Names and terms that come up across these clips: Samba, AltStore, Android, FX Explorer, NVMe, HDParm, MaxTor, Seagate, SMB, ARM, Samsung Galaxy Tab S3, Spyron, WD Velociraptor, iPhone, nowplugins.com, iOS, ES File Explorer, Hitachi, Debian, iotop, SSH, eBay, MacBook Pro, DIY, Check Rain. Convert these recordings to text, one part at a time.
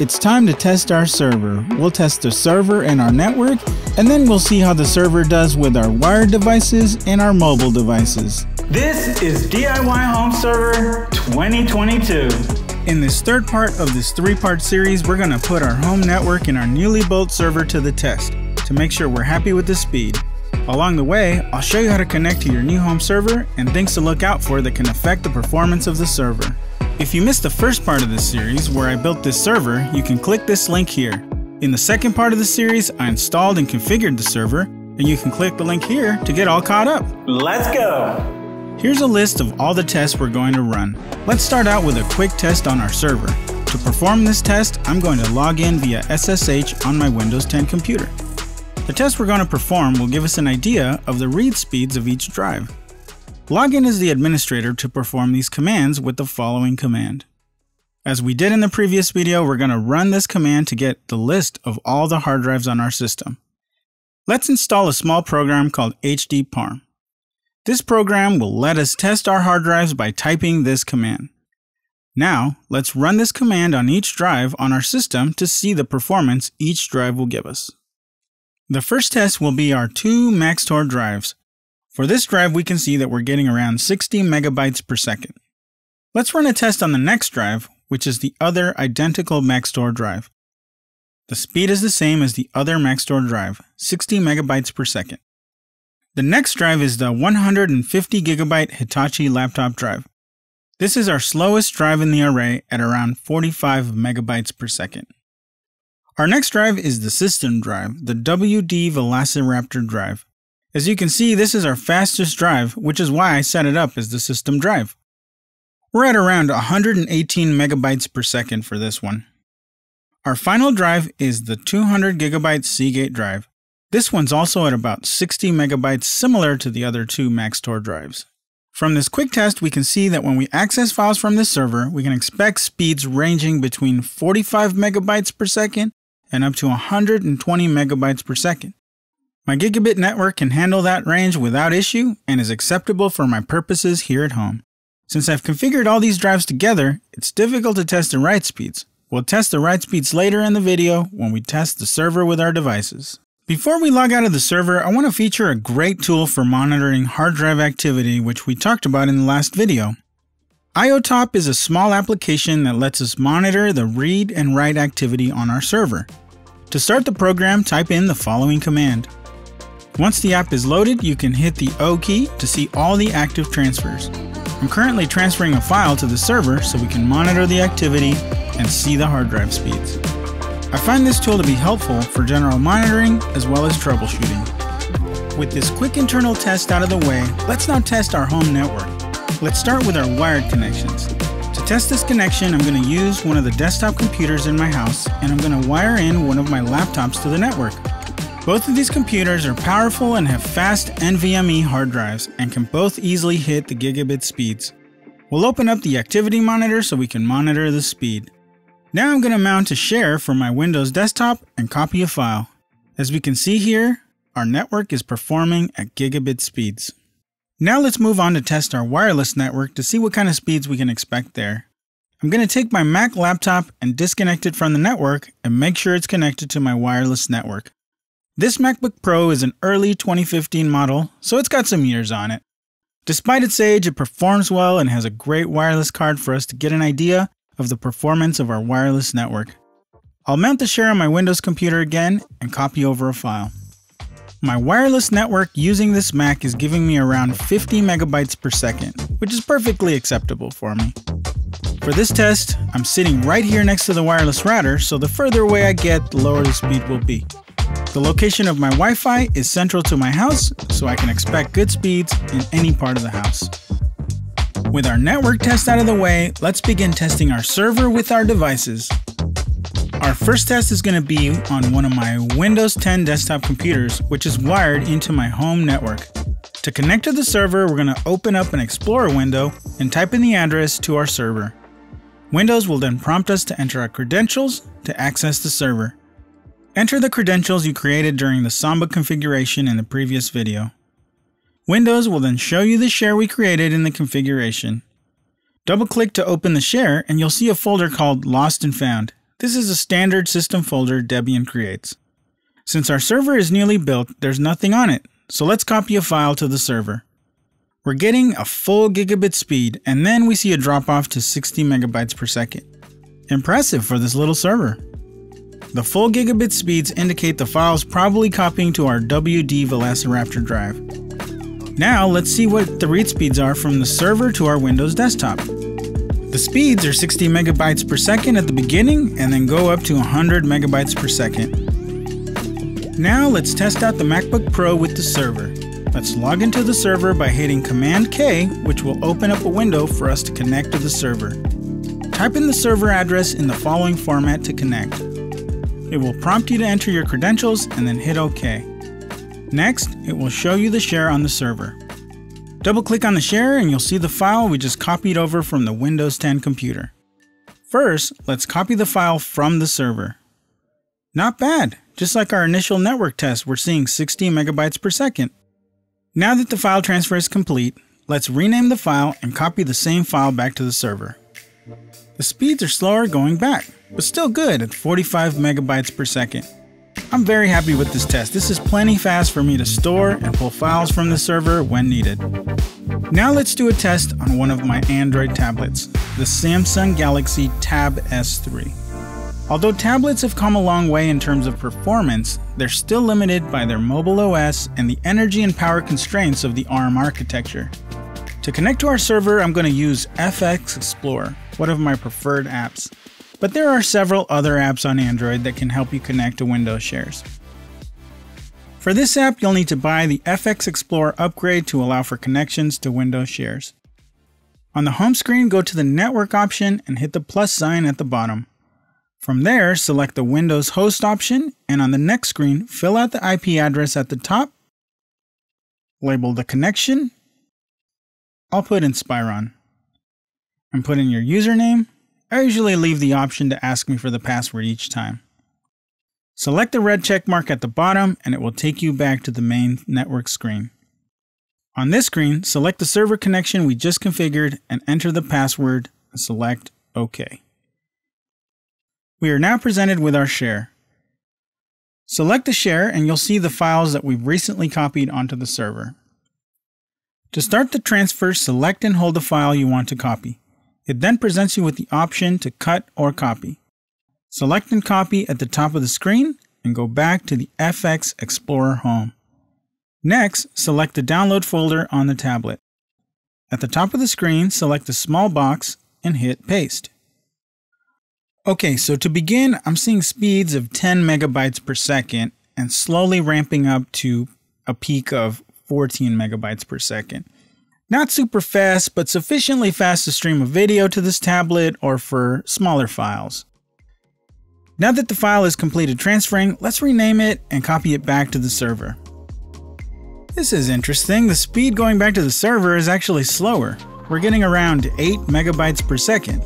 It's time to test our server. We'll test the server and our network, and then we'll see how the server does with our wired devices and our mobile devices. This is DIY Home Server 2022. In this third part of this three-part series, we're going to put our home network and our newly built server to the test to make sure we're happy with the speed. Along the way, I'll show you how to connect to your new home server and things to look out for that can affect the performance of the server. If you missed the first part of this series where I built this server, you can click this link here. In the second part of the series, I installed and configured the server, and you can click the link here to get all caught up. Let's go! Here's a list of all the tests we're going to run. Let's start out with a quick test on our server. To perform this test, I'm going to log in via SSH on my Windows 10 computer. The test we're going to perform will give us an idea of the read speeds of each drive. Log in as the administrator to perform these commands with the following command. As we did in the previous video, we're going to run this command to get the list of all the hard drives on our system. Let's install a small program called HDParm. This program will let us test our hard drives by typing this command. Now, let's run this command on each drive on our system to see the performance each drive will give us. The first test will be our two MaxTor drives. For this drive, we can see that we're getting around 60 megabytes per second. Let's run a test on the next drive, which is the other identical MaxTor drive. The speed is the same as the other MaxTor drive, 60 megabytes per second. The next drive is the 150 gigabyte Hitachi laptop drive. This is our slowest drive in the array at around 45 megabytes per second. Our next drive is the system drive, the WD Velociraptor drive. As you can see, this is our fastest drive, which is why I set it up as the system drive. We're at around 118 megabytes per second for this one. Our final drive is the 200 gigabyte Seagate drive. This one's also at about 60 megabytes, similar to the other two MaxTor drives. From this quick test, we can see that when we access files from this server, we can expect speeds ranging between 45 megabytes per second and up to 120 megabytes per second. My gigabit network can handle that range without issue and is acceptable for my purposes here at home. Since I've configured all these drives together, it's difficult to test the write speeds. We'll test the write speeds later in the video when we test the server with our devices. Before we log out of the server, I want to feature a great tool for monitoring hard drive activity, which we talked about in the last video. iotop is a small application that lets us monitor the read and write activity on our server. To start the program, type in the following command. Once the app is loaded, you can hit the O key to see all the active transfers. I'm currently transferring a file to the server so we can monitor the activity and see the hard drive speeds. I find this tool to be helpful for general monitoring as well as troubleshooting. With this quick internal test out of the way, let's now test our home network. Let's start with our wired connections. To test this connection, I'm going to use one of the desktop computers in my house, and I'm going to wire in one of my laptops to the network. Both of these computers are powerful and have fast NVMe hard drives and can both easily hit the gigabit speeds. We'll open up the activity monitor so we can monitor the speed. Now I'm going to mount a share for my Windows desktop and copy a file. As we can see here, our network is performing at gigabit speeds. Now let's move on to test our wireless network to see what kind of speeds we can expect there. I'm going to take my Mac laptop and disconnect it from the network and make sure it's connected to my wireless network. This MacBook Pro is an early 2015 model, so it's got some years on it. Despite its age, it performs well and has a great wireless card for us to get an idea of the performance of our wireless network. I'll mount the share on my Windows computer again and copy over a file. My wireless network using this Mac is giving me around 50 megabytes per second, which is perfectly acceptable for me. For this test, I'm sitting right here next to the wireless router, so the further away I get, the lower the speed will be. The location of my Wi-Fi is central to my house, so I can expect good speeds in any part of the house. With our network test out of the way, let's begin testing our server with our devices. Our first test is going to be on one of my Windows 10 desktop computers, which is wired into my home network. To connect to the server, we're going to open up an Explorer window and type in the address to our server. Windows will then prompt us to enter our credentials to access the server. Enter the credentials you created during the Samba configuration in the previous video. Windows will then show you the share we created in the configuration. Double-click to open the share and you'll see a folder called Lost and Found. This is a standard system folder Debian creates. Since our server is newly built, there's nothing on it, so let's copy a file to the server. We're getting a full gigabit speed, and then we see a drop off to 60 megabytes per second. Impressive for this little server. The full gigabit speeds indicate the file's probably copying to our WD Velociraptor drive. Now let's see what the read speeds are from the server to our Windows desktop. The speeds are 60 megabytes per second at the beginning and then go up to 100 megabytes per second. Now let's test out the MacBook Pro with the server. Let's log into the server by hitting Command K, which will open up a window for us to connect to the server. Type in the server address in the following format to connect. It will prompt you to enter your credentials and then hit OK. Next, it will show you the share on the server. Double-click on the share and you'll see the file we just copied over from the Windows 10 computer. First, let's copy the file from the server. Not bad! Just like our initial network test, we're seeing 60 megabytes per second. Now that the file transfer is complete, let's rename the file and copy the same file back to the server. The speeds are slower going back, but still good at 45 megabytes per second. I'm very happy with this test. This is plenty fast for me to store and pull files from the server when needed. Now let's do a test on one of my Android tablets, the Samsung Galaxy Tab S3. Although tablets have come a long way in terms of performance, they're still limited by their mobile OS and the energy and power constraints of the ARM architecture. To connect to our server, I'm going to use FX Explorer, one of my preferred apps. But there are several other apps on Android that can help you connect to Windows shares. For this app, you'll need to buy the FX Explorer upgrade to allow for connections to Windows shares. On the home screen, go to the network option and hit the plus sign at the bottom. From there, select the Windows host option, and on the next screen, fill out the IP address at the top, label the connection, I'll put in Spyron, and put in your username. I usually leave the option to ask me for the password each time. Select the red check mark at the bottom and it will take you back to the main network screen. On this screen, select the server connection we just configured and enter the password and select OK. We are now presented with our share. Select the share and you'll see the files that we've recently copied onto the server. To start the transfer, select and hold the file you want to copy. It then presents you with the option to cut or copy. Select and copy at the top of the screen and go back to the FX Explorer home. Next, select the download folder on the tablet. At the top of the screen, select the small box and hit paste. Okay, so to begin, I'm seeing speeds of 10 megabytes per second and slowly ramping up to a peak of 14 megabytes per second. Not super fast, but sufficiently fast to stream a video to this tablet or for smaller files. Now that the file is completed transferring, let's rename it and copy it back to the server. This is interesting. The speed going back to the server is actually slower. We're getting around 8 megabytes per second.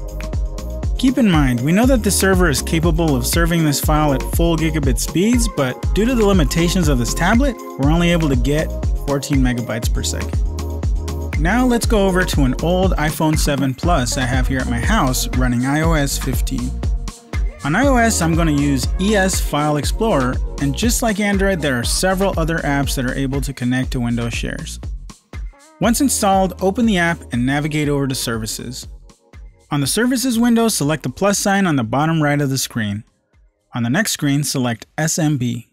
Keep in mind, we know that the server is capable of serving this file at full gigabit speeds, but due to the limitations of this tablet, we're only able to get 14 megabytes per second. Now let's go over to an old iPhone 7 Plus I have here at my house running iOS 15. On iOS, I'm going to use ES File Explorer, and just like Android, there are several other apps that are able to connect to Windows shares. Once installed, open the app and navigate over to Services. On the Services window, select the plus sign on the bottom right of the screen. On the next screen, select SMB.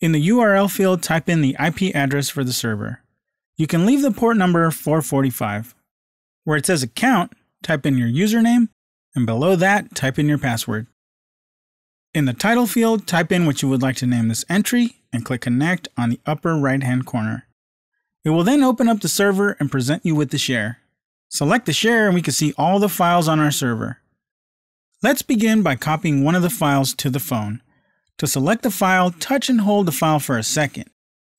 In the URL field, type in the IP address for the server. You can leave the port number 445. Where it says account, type in your username, and below that, type in your password. In the title field, type in what you would like to name this entry, and click connect on the upper right-hand corner. It will then open up the server and present you with the share. Select the share and we can see all the files on our server. Let's begin by copying one of the files to the phone. To select the file, touch and hold the file for a second.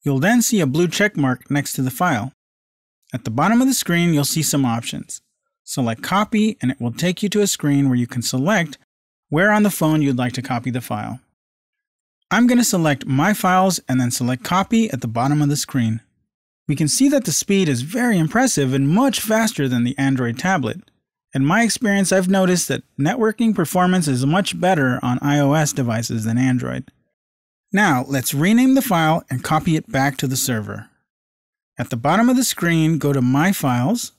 You'll then see a blue check mark next to the file. At the bottom of the screen, you'll see some options. Select copy and it will take you to a screen where you can select where on the phone you'd like to copy the file. I'm going to select my files and then select copy at the bottom of the screen. We can see that the speed is very impressive and much faster than the Android tablet. In my experience, I've noticed that networking performance is much better on iOS devices than Android. Now, let's rename the file and copy it back to the server. At the bottom of the screen, go to My Files,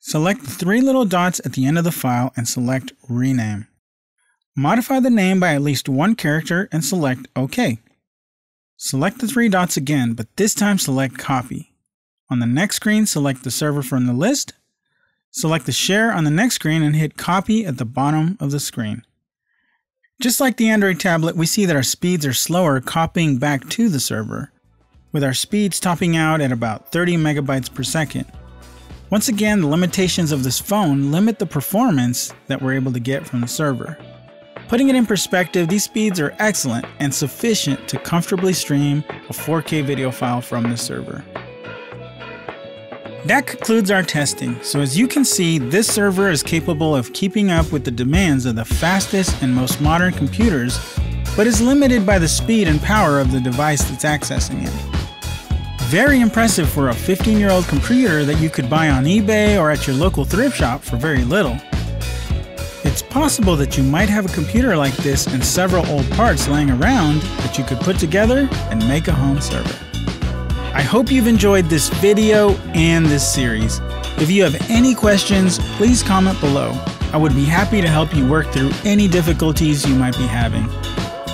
select the three little dots at the end of the file and select Rename. Modify the name by at least one character and select OK. Select the three dots again, but this time select Copy. On the next screen, select the server from the list. Select the share on the next screen and hit Copy at the bottom of the screen. Just like the Android tablet, we see that our speeds are slower copying back to the server, with our speeds topping out at about 30 megabytes per second. Once again, the limitations of this phone limit the performance that we're able to get from the server. Putting it in perspective, these speeds are excellent and sufficient to comfortably stream a 4K video file from the server. That concludes our testing. So as you can see, this server is capable of keeping up with the demands of the fastest and most modern computers, but is limited by the speed and power of the device that's accessing it. Very impressive for a 15-year-old computer that you could buy on eBay or at your local thrift shop for very little. It's possible that you might have a computer like this and several old parts laying around that you could put together and make a home server. I hope you've enjoyed this video and this series. If you have any questions, please comment below. I would be happy to help you work through any difficulties you might be having.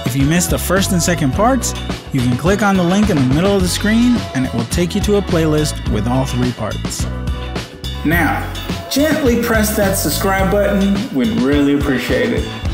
If you missed the first and second parts, you can click on the link in the middle of the screen and it will take you to a playlist with all three parts. Now, gently press that subscribe button, we'd really appreciate it.